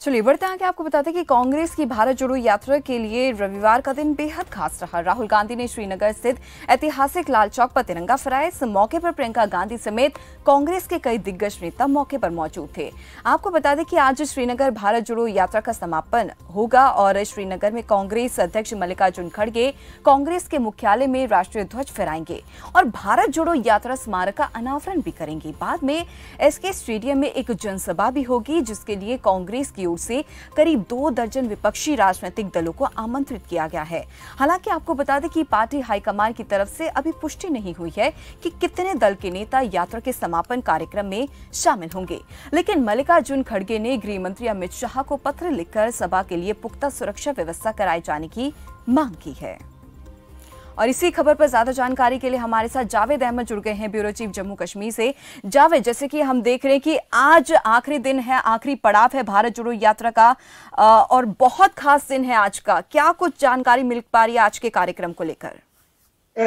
चलिए बढ़ते हैं कि आपको बताते हैं कि कांग्रेस की भारत जोड़ो यात्रा के लिए रविवार का दिन बेहद खास रहा। राहुल गांधी ने श्रीनगर स्थित ऐतिहासिक लाल चौक पर तिरंगा फहराया। इस मौके पर प्रियंका गांधी समेत कांग्रेस के कई दिग्गज नेता मौके पर मौजूद थे। आपको बता दें कि आज श्रीनगर भारत जोड़ो यात्रा का समापन होगा और श्रीनगर में कांग्रेस अध्यक्ष मल्लिकार्जुन खड़गे कांग्रेस के मुख्यालय में राष्ट्रीय ध्वज फहराएंगे और भारत जोड़ो यात्रा स्मारक का अनावरण भी करेंगे। बाद में एसके स्टेडियम में एक जनसभा भी होगी, जिसके लिए कांग्रेस की ओर से करीब 2 दर्जन विपक्षी राजनीतिक दलों को आमंत्रित किया गया है। हालांकि आपको बता दें कि पार्टी हाईकमान की तरफ से अभी पुष्टि नहीं हुई है कि कितने दल के नेता यात्रा के समापन कार्यक्रम में शामिल होंगे, लेकिन मल्लिकार्जुन खड़गे ने गृह मंत्री अमित शाह को पत्र लिखकर सभा के लिए पुख्ता सुरक्षा व्यवस्था कराए जाने की मांग की है। और इसी खबर पर ज्यादा जानकारी के लिए हमारे साथ जावेद अहमद जुड़ गए हैं, ब्यूरो चीफ जम्मू कश्मीर से। जावेद, जैसे कि हम देख रहे हैं कि आज आखिरी दिन है, आखिरी पड़ाव है भारत जोड़ो यात्रा का और बहुत खास दिन है आज का। क्या कुछ जानकारी मिल पा रही है आज के कार्यक्रम को लेकर?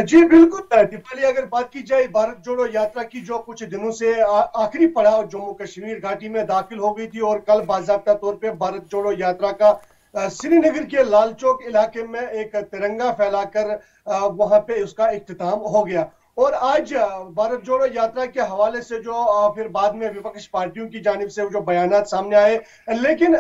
जी बिल्कुल दीपाली, अगर बात की जाए भारत जोड़ो यात्रा की, जो कुछ दिनों से आखिरी पड़ाव जम्मू कश्मीर घाटी में दाखिल हो गई थी और कल बाकायदा तौर पर भारत जोड़ो यात्रा का श्रीनगर के लाल चौक इलाके में एक तिरंगा फैलाकर वहां पे उसका इख्तिताम हो गया। और आज भारत जोड़ो यात्रा के हवाले से जो फिर बाद में विपक्ष पार्टियों की जानिब से जो बयानात सामने आए, लेकिन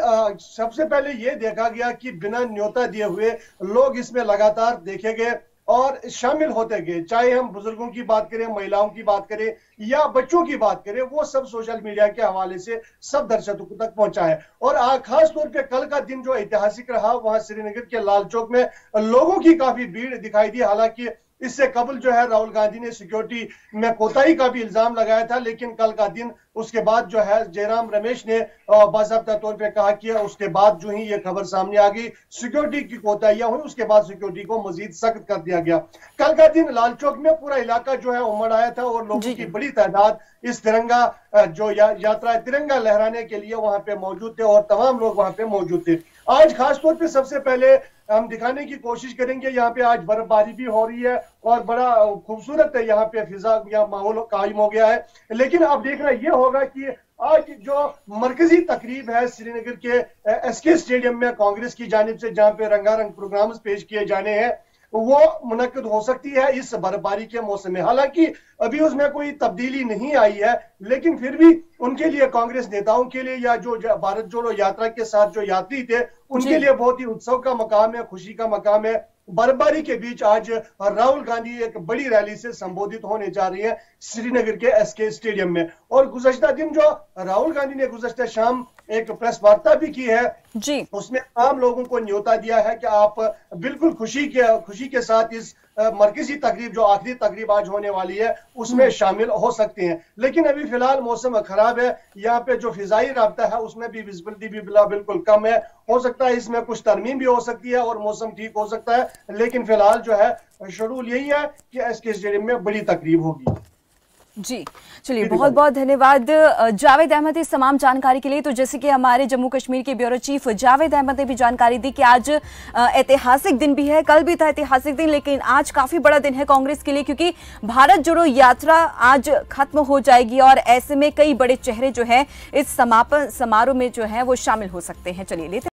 सबसे पहले ये देखा गया कि बिना न्योता दिए हुए लोग इसमें लगातार देखे गए और शामिल होते गए। चाहे हम बुजुर्गों की बात करें, महिलाओं की बात करें या बच्चों की बात करें, वो सब सोशल मीडिया के हवाले से सब दर्शकों तक पहुंचा है। और खास तौर पे कल का दिन जो ऐतिहासिक रहा, वहां श्रीनगर के लाल चौक में लोगों की काफी भीड़ दिखाई दी। हालांकि इससे कबल जो है राहुल गांधी ने सिक्योरिटी में कोताही का भी इल्जाम लगाया था, लेकिन कल का दिन उसके बाद जो है जयराम रमेश ने बाकायदा तौर पे कहा कि उसके बाद जो ही ये खबर सामने आ गई सिक्योरिटी की कोताहियां हुई, उसके बाद सिक्योरिटी को मजीद सख्त कर दिया गया। कल का दिन लाल चौक में पूरा इलाका जो है उमड़ आया था और लोगों की बड़ी तादाद इस तिरंगा जो यात्रा तिरंगा लहराने के लिए वहां पे मौजूद थे और तमाम लोग वहां पे मौजूद थे। आज खासतौर पे सबसे पहले हम दिखाने की कोशिश करेंगे, यहाँ पे आज बर्फबारी भी हो रही है और बड़ा खूबसूरत है यहाँ पे फिजा या माहौल कायम हो गया है। लेकिन आप देखना ये होगा कि आज जो मरकजी तकरीब है श्रीनगर के एसके स्टेडियम में कांग्रेस की जानिब से, जहाँ पे रंगारंग प्रोग्राम्स पेश किए जाने हैं, वो मुनक्किद हो सकती है इस बर्फबारी के मौसम में। हालांकि अभी उसमें कोई तब्दीली नहीं आई है, लेकिन फिर भी उनके लिए, कांग्रेस नेताओं के लिए या जो भारत जोड़ो यात्रा के साथ जो यात्री थे उनके लिए बहुत ही उत्सव का मकाम है, खुशी का मकाम है। बर्फबारी के बीच आज राहुल गांधी एक बड़ी रैली से संबोधित होने जा रही है श्रीनगर के एसके स्टेडियम में। और गुज़श्ता दिन जो राहुल गांधी ने गुज़श्ता शाम एक प्रेस वार्ता भी की है जी, उसमें आम लोगों को न्योता दिया है कि आप बिल्कुल खुशी के साथ इस मरकजी तकरीब जो आखिरी तकरीब आज होने वाली है उसमें शामिल हो सकते हैं। लेकिन अभी फिलहाल मौसम खराब है, यहाँ पे जो फिजाई राब्ता है उसमें भी विजिबिलिटी भी बिल्कुल कम है। हो सकता है इसमें कुछ तरमीम भी हो सकती है और मौसम ठीक हो सकता है, लेकिन फिलहाल जो है शेड्यूल यही है कि एसके स्टेडियम में बड़ी तकरीब होगी। जी चलिए, बहुत बहुत धन्यवाद जावेद अहमद इस तमाम जानकारी के लिए। तो जैसे कि हमारे जम्मू कश्मीर के ब्यूरो चीफ जावेद अहमद ने भी जानकारी दी कि आज ऐतिहासिक दिन भी है, कल भी था ऐतिहासिक दिन, लेकिन आज काफी बड़ा दिन है कांग्रेस के लिए क्योंकि भारत जोड़ो यात्रा आज खत्म हो जाएगी और ऐसे में कई बड़े चेहरे जो है इस समापन समारोह में जो है वो शामिल हो सकते हैं। चलिए लेते